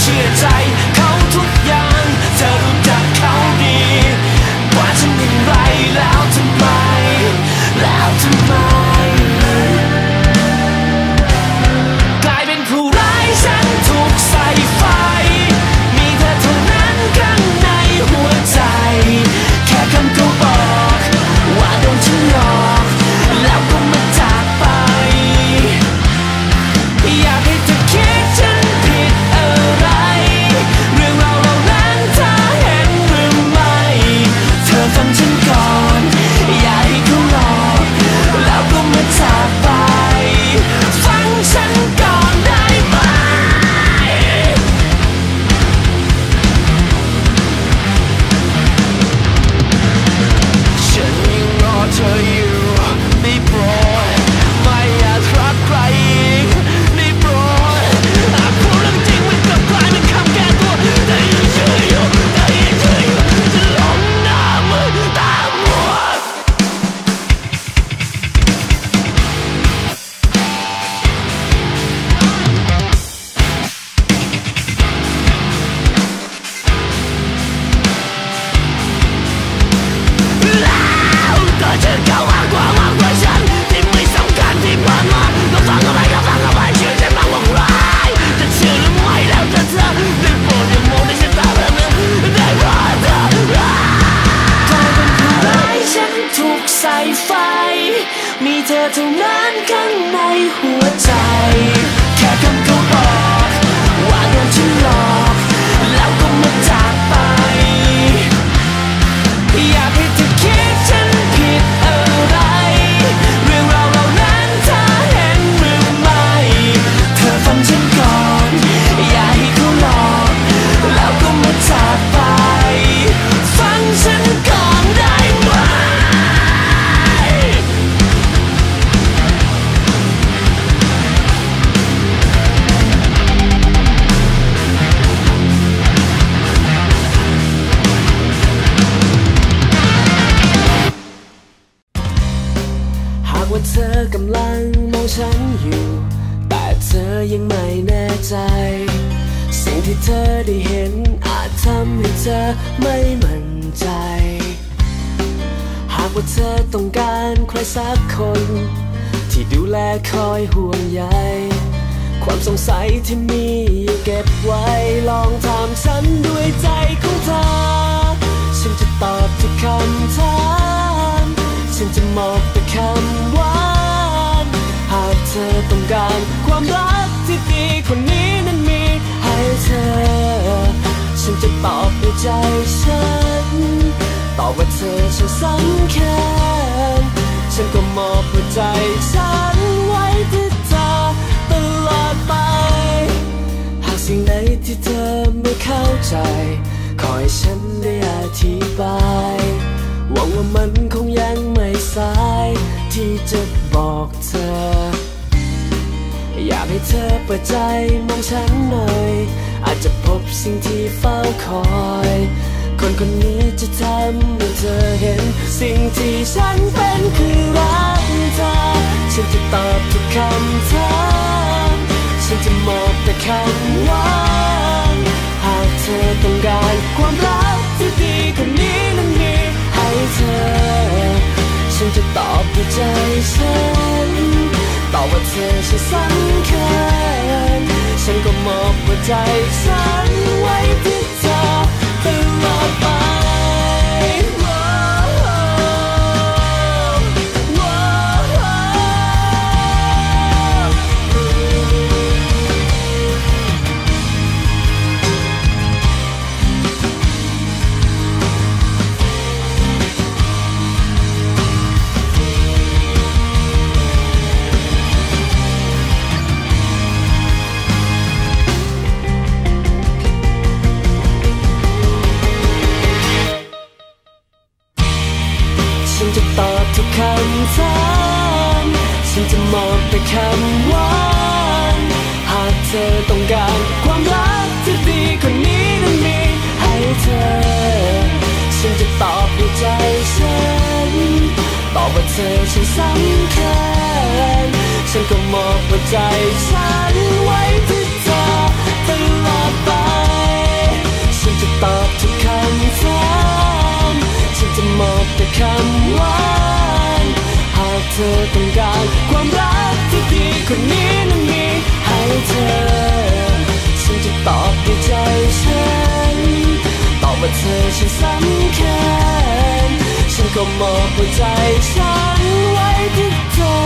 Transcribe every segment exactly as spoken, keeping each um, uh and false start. เชื่อใจเขาทุกอย่างเธอรู้จักเขาดีว่าฉันอย่างไรแล้วทำไมแล้วทำไมกลายเป็นผู้ร้ายฉันถูกใส่ไฟมีเธอเท่านั้นข้างในหัวใจแค่คำเขาบอกว่าโดนฉันหลอกแล้วก็มาจากไปอยากให้เธอคิดฉันผิดอะไรเรื่องราวเหล่านั้นเธอเห็นหรือไม่เธอฟังฉันก่อนอย่าให้เขาหลอกแล้วก็มาจากไปฟังฉันก่อนได้ไหมฉันยังรอเธออยู่ได้โปรดไม่อยากรักใครอีกได้โปรดหากพูดเรื่องจริงมันกลับกลายเป็นคำแก้ตัวได้ยังเชื่ออยู่ได้ยังเชื่ออยู่จะหลงหน้ามือตามัวแล้วเธอจะเข้ามาคว้ามากกว่าฉันที่ไม่สำคัญที่ผ่านมาก็ฟังเอาไว้ก็ฟังเอาไว้ชื่อฉันบางว่าร้ายจะเชื่อหรือไม่แล้วแต่เธอได้โปรดอย่ามองในสายตาแบบนั้นได้โปรดเธอร้ายกลายเป็นผู้ร้ายฉันถูกใส่ไฟมีเธอเท่านั้นข้างในหัวใจแค่คำเขาบอกว่าโดนฉันหลอกแล้วก็มาจากไปอยากให้เธอคิดฉันผิดอะไรเรื่องราวเหล่านั้นเธอเห็นหรือไม่เธอฟังฉันก่อนอย่าให้เขาหลอกแล้วก็มาจากไปฟังฉันก่อนได้ไหมหากว่าเธอกำลังมองฉันอยู่ แต่เธอยังไม่แน่ใจ สิ่งที่เธอได้เห็นอาจทำให้เธอไม่มั่นใจ หากว่าเธอต้องการใครสักคน ที่ดูแลคอยห่วงใย ความสงสัยที่มีอย่าเก็บไว้ ลองถามฉันด้วยใจของเธอ ฉันจะตอบทุกคำถามฉันจะมอบแต่คำหวานหากเธอต้องการความรักที่ดีคนนี้นั้นมีให้เธอฉันจะตอบด้วยใจฉันตอบว่าเธอฉันสำคัญฉันก็มอบหัวใจฉันไว้ที่เธอตลอดไปหากสิ่งไหนที่เธอไม่เข้าใจขอให้ฉันได้อธิบายหวังว่ามันคงยังไม่สายที่จะบอกเธออยากให้เธอเปิดใจมองฉันหน่อยอาจจะพบสิ่งที่เฝ้าคอยคนคนนี้จะทำให้เธอเห็นสิ่งที่ฉันเป็นคือรักเธอฉันจะตอบทุกคำถามฉันจะมอบแต่คำหวานหากเธอต้องการความรักที่ดีคนนี้นั้นมีเธอฉันจะตอบด้วยใจฉันตอบว่าเธอฉันสำคัญฉันก็มอบหัวใจฉันไว้ที่เธอตลอดไปตอบทุกคำถามฉันจะมอบแต่คำหวานหากเธอต้องการความรักที่ดีคนนี้นั้นมีให้เธอฉันจะตอบด้วยใจฉันตอบว่าเธอฉันสำคัญฉันก็มอบหัวใจฉันไว้ที่เธอตลอดไป ว่าเธอฉันสำคัญฉันก็มอบหัวใจฉันไว้ที่เธอ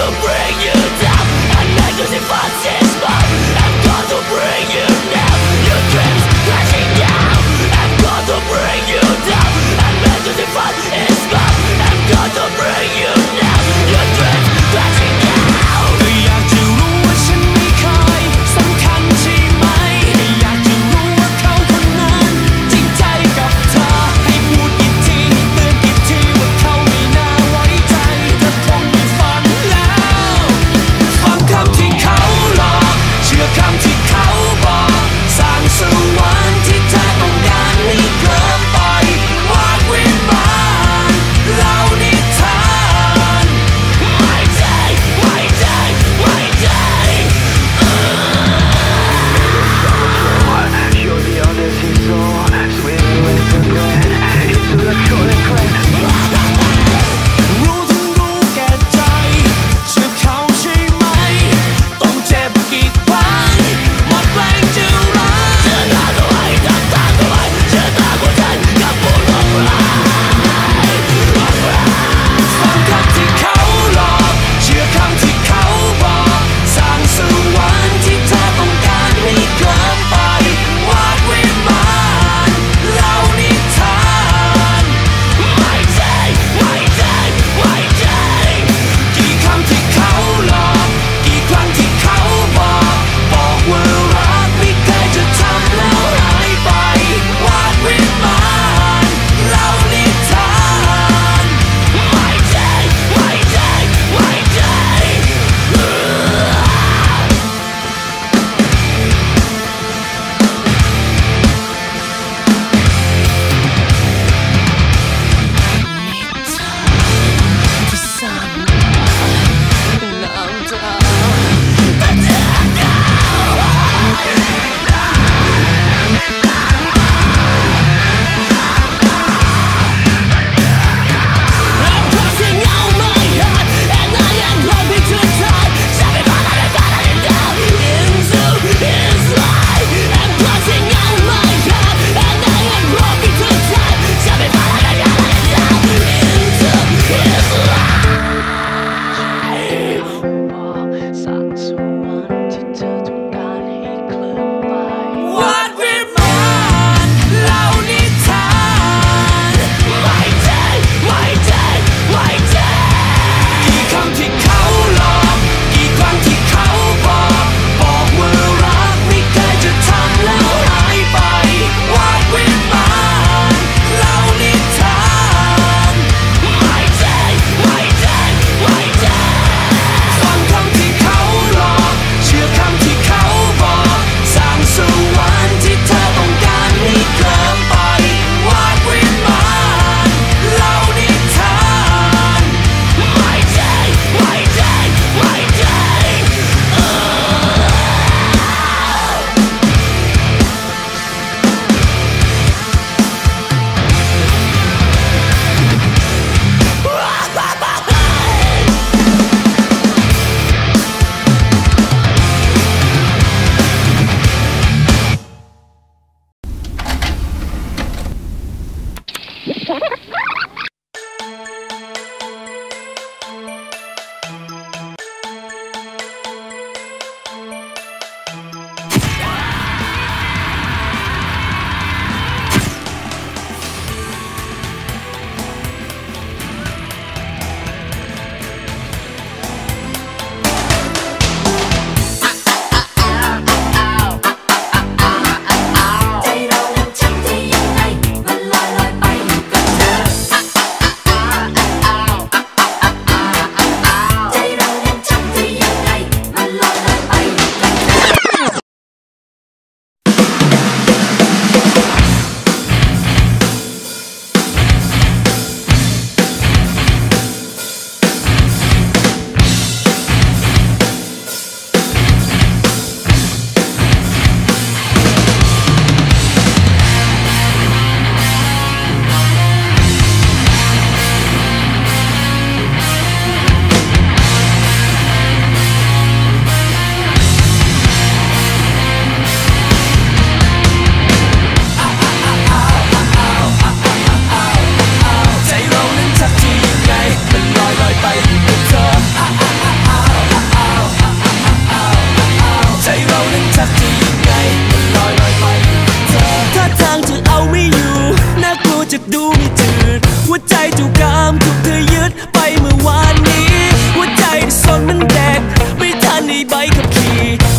I'm going to bring you down, your dreams crashing down.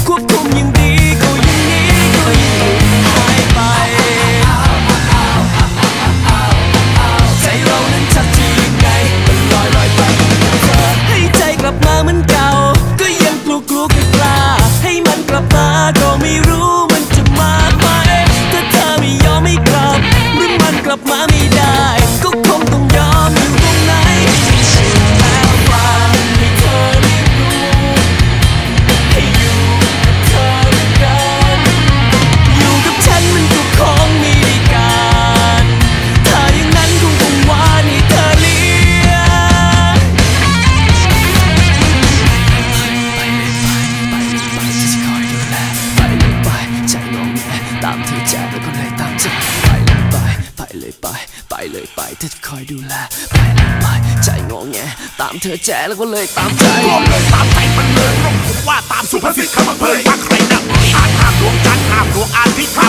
ควบคุมยิ่งดีก็ยิ่งนี้ก็ยิ่งหลุดหายไปใจเรานั้นชักจะยังไงมันลอยลอยไปให้ใจกลับมาเหมือนเก่าก็ยังกลัวกลัวกล้าให้มันกลับมาก็ไม่รู้มันจะมาไหมถ้าเธอไม่ยอมไม่กลับหรือมันกลับมาไม่ได้ก็คงต้องยอมอยู่ตรงไหนเธอจะคอยดูแลไปเลยไปใจงงแงตามเธอแจแล้วก็เลยตามใจก็เลยตามใจมันเลยร้องผมว่าตามสุภาษิตคำเผยถ้าใครนะห้ามห้ามดวงจันทร์ห้ามดวงอาทิตย์